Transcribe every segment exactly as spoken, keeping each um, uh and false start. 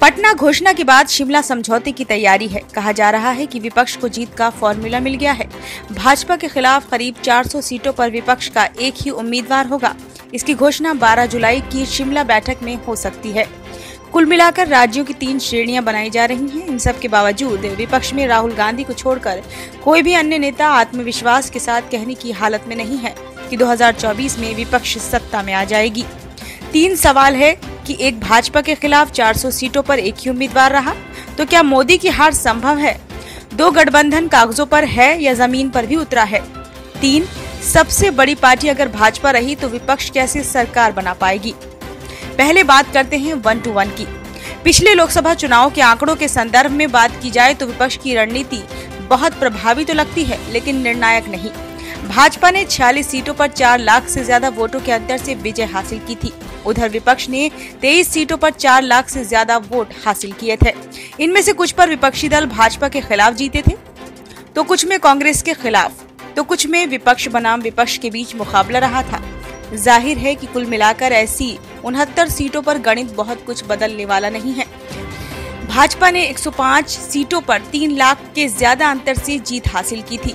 पटना घोषणा के बाद शिमला समझौते की तैयारी है। कहा जा रहा है कि विपक्ष को जीत का फॉर्मूला मिल गया है। भाजपा के खिलाफ करीब चार सौ सीटों पर विपक्ष का एक ही उम्मीदवार होगा। इसकी घोषणा बारह जुलाई की शिमला बैठक में हो सकती है। कुल मिलाकर राज्यों की तीन श्रेणियां बनाई जा रही हैं। इन सब के बावजूद विपक्ष में राहुल गांधी को छोड़कर कोई भी अन्य नेता आत्मविश्वास के साथ कहने की हालत में नहीं है कि दो हज़ार चौबीस में विपक्ष सत्ता में आ जाएगी। तीन सवाल है कि एक भाजपा के खिलाफ चार सौ सीटों पर एक ही उम्मीदवार रहा तो क्या मोदी की हार संभव है? दो, गठबंधन कागजों पर है या जमीन पर भी उतरा है? तीन, सबसे बड़ी पार्टी अगर भाजपा रही तो विपक्ष कैसे सरकार बना पाएगी? पहले बात करते हैं वन टू वन की। पिछले लोकसभा चुनाव के आंकड़ों के संदर्भ में बात की जाए तो विपक्ष की रणनीति बहुत प्रभावी तो लगती है, लेकिन निर्णायक नहीं। भाजपा ने छियालीस सीटों पर चार लाख से ज्यादा वोटों के अंतर से विजय हासिल की थी। उधर विपक्ष ने तेईस सीटों पर चार लाख से ज्यादा वोट हासिल किए थे। इनमें से कुछ पर विपक्षी दल भाजपा के खिलाफ जीते थे तो कुछ में कांग्रेस के खिलाफ, तो कुछ में विपक्ष बनाम विपक्ष के बीच मुकाबला रहा था। जाहिर है कि कुल मिलाकर ऐसी उनहत्तर सीटों पर गणित बहुत कुछ बदलने वाला नहीं है। भाजपा ने एक सौ पाँच सीटों पर तीन लाख के ज्यादा अंतर से जीत हासिल की थी।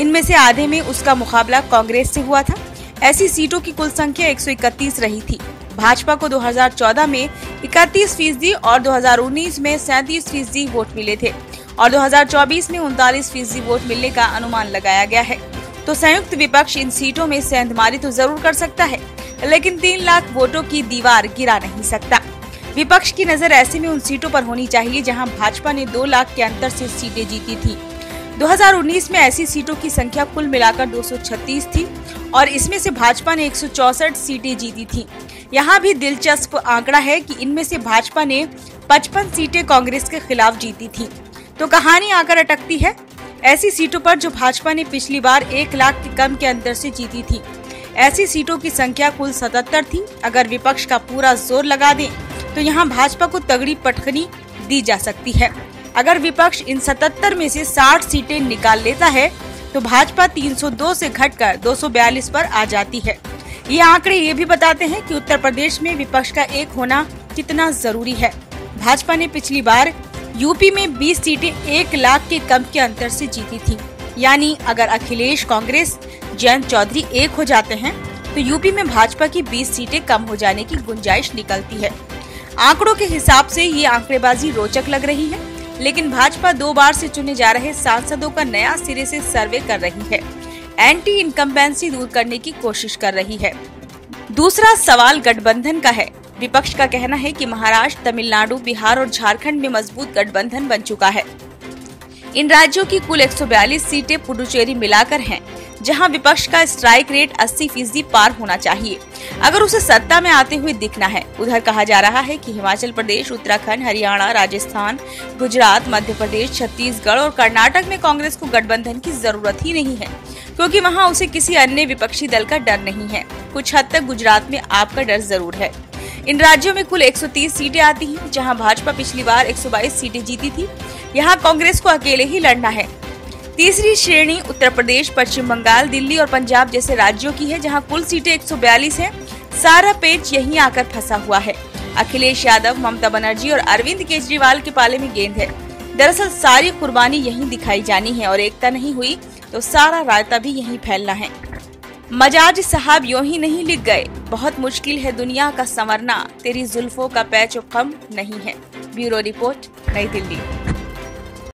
इनमें से आधे में उसका मुकाबला कांग्रेस से हुआ था। ऐसी सीटों की कुल संख्या एक सौ इकतीस रही थी। भाजपा को दो हज़ार चौदह में इकतीस फीसदी और दो हज़ार उन्नीस में सैंतीस फीसदी वोट मिले थे और दो हज़ार चौबीस में उनतालीस फीसदी वोट मिलने का अनुमान लगाया गया है। तो संयुक्त विपक्ष इन सीटों में सेंधमारी तो जरूर कर सकता है, लेकिन तीन लाख वोटों की दीवार गिरा नहीं सकता। विपक्ष की नजर ऐसे में उन सीटों पर होनी चाहिए जहां भाजपा ने दो लाख के अंतर से सीटें जीती थी। दो हज़ार उन्नीस में ऐसी सीटों की संख्या कुल मिलाकर दो सौ छत्तीस थी और इसमें से भाजपा ने एक सौ चौंसठ सीटें जीती थी। यहाँ भी दिलचस्प आंकड़ा है कि इनमें से भाजपा ने पचपन सीटें कांग्रेस के खिलाफ जीती थी। तो कहानी आकर अटकती है ऐसी सीटों पर जो भाजपा ने पिछली बार एक लाख के कम के अंतर से जीती थी। ऐसी सीटों की संख्या कुल सतहत्तर थी। अगर विपक्ष का पूरा जोर लगा दे तो यहाँ भाजपा को तगड़ी पटखनी दी जा सकती है। अगर विपक्ष इन सतहत्तर में से साठ सीटें निकाल लेता है तो भाजपा तीन सौ दो से घटकर दो सौ बयालीस पर आ जाती है। ये आंकड़े ये भी बताते हैं कि उत्तर प्रदेश में विपक्ष का एक होना कितना जरूरी है। भाजपा ने पिछली बार यूपी में बीस सीटें एक लाख के कम के अंतर से जीती थी। यानी अगर अखिलेश, कांग्रेस, जयंत चौधरी एक हो जाते हैं तो यूपी में भाजपा की बीस सीटें कम हो जाने की गुंजाइश निकलती है। आंकड़ों के हिसाब से ये आंकड़ेबाजी रोचक लग रही है, लेकिन भाजपा दो बार से चुने जा रहे सांसदों का नया सिरे से सर्वे कर रही है, एंटी इनकम्बेंसी दूर करने की कोशिश कर रही है। दूसरा सवाल गठबंधन का है। विपक्ष का कहना है कि महाराष्ट्र, तमिलनाडु, बिहार और झारखंड में मजबूत गठबंधन बन चुका है। इन राज्यों की कुल एक सौ बयालीस सीटें पुडुचेरी मिलाकर हैं, जहां विपक्ष का स्ट्राइक रेट अस्सी फीसदी पार होना चाहिए अगर उसे सत्ता में आते हुए दिखना है। उधर कहा जा रहा है कि हिमाचल प्रदेश, उत्तराखंड, हरियाणा, राजस्थान, गुजरात, मध्य प्रदेश, छत्तीसगढ़ और कर्नाटक में कांग्रेस को गठबंधन की जरूरत ही नहीं है, क्योंकि वहाँ उसे किसी अन्य विपक्षी दल का डर नहीं है। कुछ हद तक गुजरात में आपका डर जरूर है। इन राज्यों में कुल एक सौ तीस सीटें आती हैं, जहां भाजपा पिछली बार एक सौ बाईस सीटें जीती थी। यहां कांग्रेस को अकेले ही लड़ना है। तीसरी श्रेणी उत्तर प्रदेश, पश्चिम बंगाल, दिल्ली और पंजाब जैसे राज्यों की है, जहां कुल सीटें एक सौ बयालीस हैं। सारा पेच यहीं आकर फंसा हुआ है। अखिलेश यादव, ममता बनर्जी और अरविंद केजरीवाल के पाले में गेंद है। दरअसल सारी कुर्बानी यहीं दिखाई जानी है और एकता नहीं हुई तो सारा रायता भी यहीं फैलना है। मजाज साहब यूं ही नहीं लिख गए। बहुत मुश्किल है दुनिया का संवरना, तेरी जुल्फों का पैच कम नहीं है। ब्यूरो रिपोर्ट, नई दिल्ली।